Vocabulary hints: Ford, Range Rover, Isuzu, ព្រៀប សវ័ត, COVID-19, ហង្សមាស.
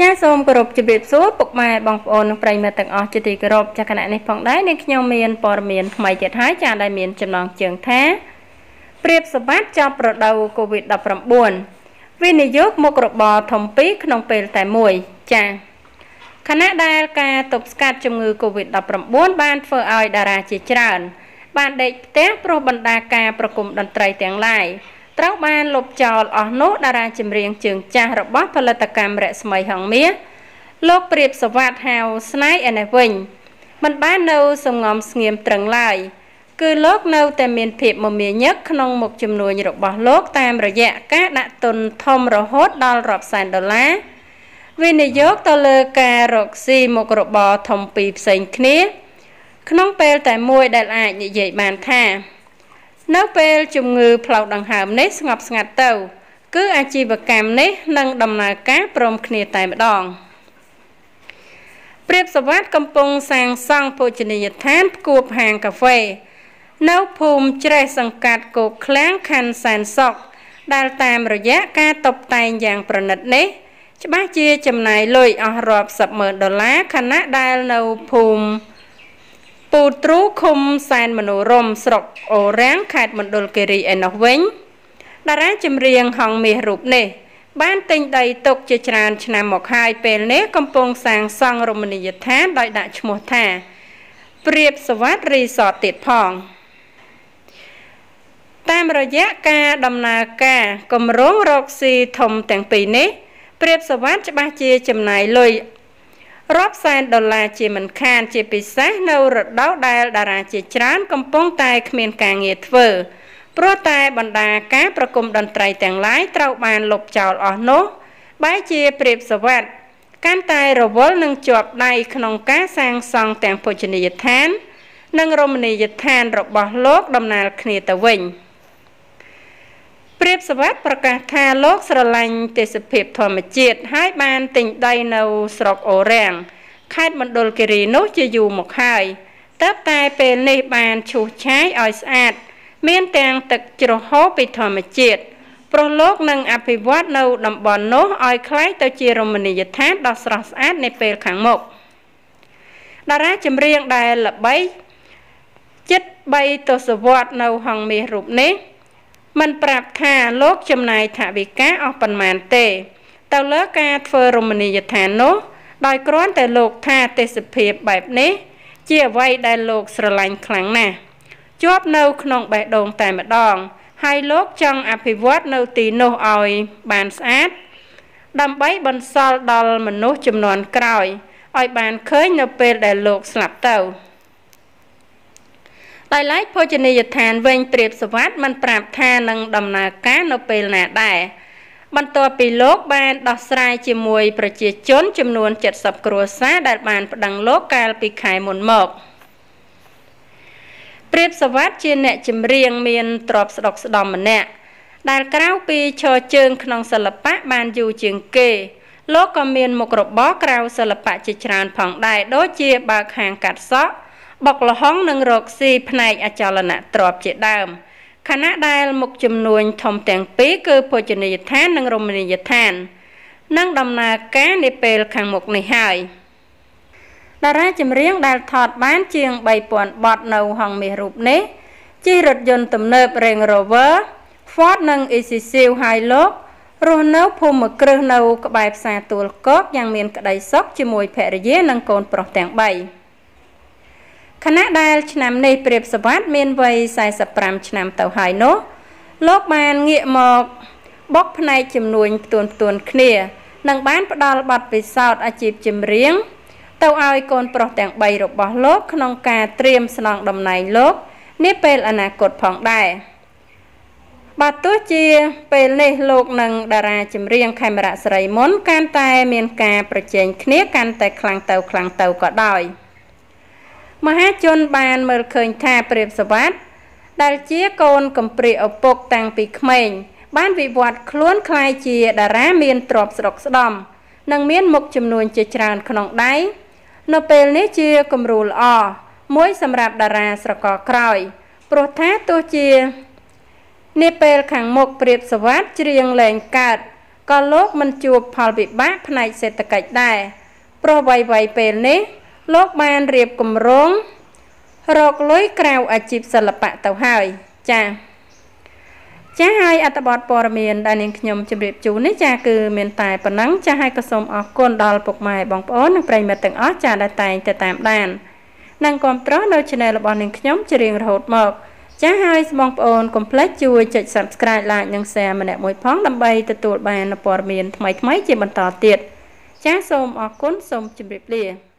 ចាស សូម គោរព ជម្រាប សួរ ពុកម៉ែ បងប្អូន និង ប្រិយមិត្ត ទាំង អស់ ជា ទី គោរព ចាស គណៈ នេះ ផង ដែរ នាង ខ្ញុំ មាន ព័ត៌មាន ថ្មី ទៀត ហើយ ចាស ដែល មាន ចំណង ជើង ថា ព្រៀប សម្បត្តិ ចប់ រដូវ COVID-19 វិនិយោគ មុខ របរ ធំ 2 ក្នុង ពេល តែ មួយ ចាស គណៈ ដែល ការ ទប់ ស្កាត់ ជំងឺ COVID-19 បាន ធ្វើ ឲ្យ តារា ជា ច្រើន បាន ដេក ផ្ទះ ព្រោះ បណ្ដា ការ ប្រគំ តន្ត្រី ទាំង ឡាយ ត្រូវ បាន លុប ចោល អស់ នោះ តារា ចម្រៀង ជើង ចាស់ របស់ ផលិតកម្ម រស្មី ហង្សមាស លោក ព្រៀប សវ័ត ហៅ ស្នៃ ឯនេះ វិញ មិន បាន នៅ សំងំ ស្ងៀម ត្រឹង ឡើយ គឺ លោក នៅ តែ មាន ភាព មមាញឹក ក្នុង មុខ ចំនួន របស់ លោក តាម រយៈ ការ ដាក់ ទុន ធំ រហូត ដល់ រាប់ សែន ដុល្លារ វិនិយោគ ទៅ លើ ការ រក ស៊ី មុខ របរ ធំ ពីរ ផ្សេង គ្នា ក្នុង ពេល តែ មួយ ដែល អាច និយាយ បាន ថា នៅ ពេល ជំងឺ ផ្លូវ ដង្ហើម នេះ ស្ងប់ ស្ងាត់ ទៅ គឺ អាជីវកម្ម នេះ នឹង ដំណើរ ការ ព្រម គ្នា តែ ម្ដង ព្រៀប សវ័ត កំពុង សាង សង់ ភោជនីយដ្ឋាន ផ្គួប ហាង កាហ្វេ នៅ ភូមិ ច្រេះ សង្កាត់ គោក ឃ្លាំង ខណ្ឌ សែនសុខ ដែល តាម រយៈ ការ តុបតែង យ៉ាង ប្រណិត នេះ ច្បាស់ ជា ចំណាយ លុយ អស់ រាប់ 10,000 ដុល្លារ ខណៈ ដែល នៅ ភូមិ ពូទ្រូ ឃុំ សែនមនោរម្យ ស្រុក អូរាំង ខេត្ត មណ្ឌលគិរី ឯ នោះ វិញ តារា ចម្រៀង ហង្សមាស រូប នេះ បាន ទិញ ដី ទុក ជា ច្រើន ឆ្នាំ មក ហើយ ពេល នេះ កំពុង សាង សង់ រមណីយដ្ឋាន ដោយ ដាក់ ឈ្មោះ ថា ព្រៀប សវ័ត រីសត ទៀត ផង តាម រយៈ ការ ដំណើរ ការ គម្រោង រក ស៊ី ធំ ទាំង ពីរ នេះ ព្រៀប សវ័ត ច្បាស់ ជា ចំណាយ លុយ រាប់ សែនដុល្លារ ជា មិន ខាន ជា ពិសេស នៅ រដូវ ដែល តារា ជា ច្រើន កំពុង តែ គ្មាន ការ ងារ ធ្វើ ព្រោះ តែ បណ្ដា ការ ប្រគំ តន្ត្រី ទាំង ឡាយ ត្រូវ បាន លុប ចោល អស់ នោះ បែរ ជា ព្រៀប សវ័ត កាន់ តែ រវល់ នឹង ជាប់ ដៃ ក្នុង ការ សាង សង់ ទាំង ភោជនីយដ្ឋាន និង រមណីយដ្ឋាន របស់ លោក ដំណើរ គ្នា ទៅ វិញ ព្រៀប សវ័ត ប្រកាស ថា លោក ស្រឡាញ់ ទេសភាព ធម្មជាតិ ហើយ បាន ទិញ ដី នៅ ស្រុក អូរាំង ខេត្ត មណ្ឌលគិរី នោះ ជា យូរ មក ហើយ តើ តែ ពេល នេះ បាន ឈូស ឆាយ ឲ្យ ស្អាត មាន ទាំង ទឹក ជ្រោះ ពី ធម្មជាតិ ព្រោះ លោក នឹង អភិវឌ្ឍ នៅ តំបន់ នោះ ឲ្យ คล้าย ទៅ ជា រមណីយដ្ឋាន ដ៏ ស្រស់ ស្អាត នា ពេល ខាង មុខ តារា ចម្រៀង ដែល ល្បី ជិត 3 ទសវត្សរ៍ នៅ ហង្សមាស រូប នេះ មិន ប្រាប់ ថា លោក ចំណាយ ថវិកា អស់ ប៉ុន្មាន ទេ ទៅ លើ ការ ធ្វើ រមណីយដ្ឋាន នោះ ដោយ គ្រាន់ តែ លោក ថា ទេសភាព បែប នេះ ជា អ្វី ដែល លោក ស្រឡាញ់ ខ្លាំង ណាស់ ជាប់ នៅ ក្នុង បេះដូង តែ ម្ដង ហើយ លោក ចង់ អភិវឌ្ឍ នៅ ទី នោះ ឲ្យ បាន ស្អាត ដើម្បី បន្សល់ ដល់ មនុស្ស ចំនួន ក្រោយ ឲ្យ បាន ឃើញ នៅ ពេល ដែល លោក ស្លាប់ ទៅ ដោយឡែក ភោជនីយដ្ឋាន វិញ ព្រៀប សវ័ត មិន ប្រាប់ ថា នឹង ដំណើរ ការ នៅ ពេល ណា ដែរ បន្ទាប់ ពី លោក បាន ដោះ ស្រាយ ជាមួយ ប្រជាជន ចំនួន 70 គ្រួសារ ដែល បាន ប្តឹង លោក កាល ពី ខែ មុន មក ព្រៀប សវ័ត ជា អ្នក ចម្រៀង មាន ទ្រព្យ ស្ដុក ស្ដំ ម្នាក់ ដែល ក្រៅ ពី ឈរជើង ក្នុង សិល្បៈ បាន យូរ ជាង គេ លោក ក៏ មាន មុខ របរ ក្រៅ សិល្បៈ ជា ច្រើន ផង ដែរ ដូច ជា បើក ហាង កាត់ សក់ បកលហុង និង រកស៊ី ផ្នែក អចលនៈ ទ្រព្យ ជា ដើម ខណៈ ដែល មុខ ចំនួន ធំ ទាំង ពីរ គឺ ភោជនីយដ្ឋាន និង រមណីយដ្ឋាន និង ដំណើរ ការ នា ពេល ខាង មុខ នេះ ហើយ តារា ចម្រៀង ដែល ថត បាន ជាង 3000 បទ នៅ ហង្សមាស រូប នេះ ជិះ រថយន្ត ទំនើប Range Rover Ford និង Isuzu ហើយ លោក រស់ នៅ ភូមិមក្រឹស នៅ ក្បែរ ផ្សារ ទួលគោក យ៉ាង មាន ក្តី សុខ ជាមួយ ភរិយា និង កូន ប្រុស ទាំង 3 ខណៈ ដែល ឆ្នាំ នេះ ព្រៀប សវ័ត មាន វ័យ 45 ឆ្នាំ ទៅ ហើយ នោះ លោក បាន ងាក មក បុក ផ្នែក ជំនួញ ផ្ទួន គ្នា និង បាន ផ្ដល់ ប័ណ្ណ ពិសោធន៍ អាជីព ចម្រៀង ទៅ ឲ្យ កូន ប្រុស ទាំង 3 របស់ លោក ក្នុង ការ ត្រៀម ស្នង តំណែង លោក នា ពេល អនាគត ផង ដែរ បើ ទោះ ជា ពេល នេះ លោក និង តារា ចម្រៀង ខេមរៈ សិរីមន្ត កាន់ តែ មាន ការ ប្រជែង គ្នា កាន់ តែ ខ្លាំង ទៅ ខ្លាំង ទៅ ក៏ ដោយ មហាជន បាន មើល ឃើញ ថា ព្រៀប សវ័ត ដែល ជា កូន កំព្រា ឪពុក តាំង ពី ក្មេង បាន វិវត្ត ខ្លួន ខ្លាយ ជា តារា មាន ទ្រព្យ ស្ដុក ស្ដំ និង មាន មុខ ចំនួន ជា ច្រើន ក្នុង ដៃ នៅ ពេល នេះ ជា គំរូ ល្អ មួយ សម្រាប់ តារា ស្រករ ក្រោយ ព្រោះ ថា ទោះ ជា នា ពេល ខាង មុខ ព្រៀប សវ័ត ច្រៀង លែង កើត ក៏លោកមិនជួបផលវិបាកផ្នែកសេដ្ឋកិច្ចដែរព្រោះវ័យពេលនេះលោកបានរៀបគម្រោងរកលុយក្រៅអាជីពសិល្បៈទៅហើយចាចាហើយអត្ថបទព័ត៌មានដែលនាងខ្ញុំជម្រាបជូននេះចាគឺមានតែប៉ុណ្ណឹងចាហើយក៏សូមអរគុណដល់ពុកម៉ែបងប្អូននិងប្រិយមិត្តទាំងអស់ចាដែលតែងតែតាមដាននិងគាំទ្រនៅ Channel របស់នាងខ្ញុំជារៀងរហូតមកចាហើយបងប្អូនកុំភ្លេចជួយចុច Subscribe Like និង Share ម្នាក់មួយផងដើម្បីទទួលបានព័ត៌មានថ្មីៗជាបន្តទៀតចាសូមអរគុណសូមជម្រាបលា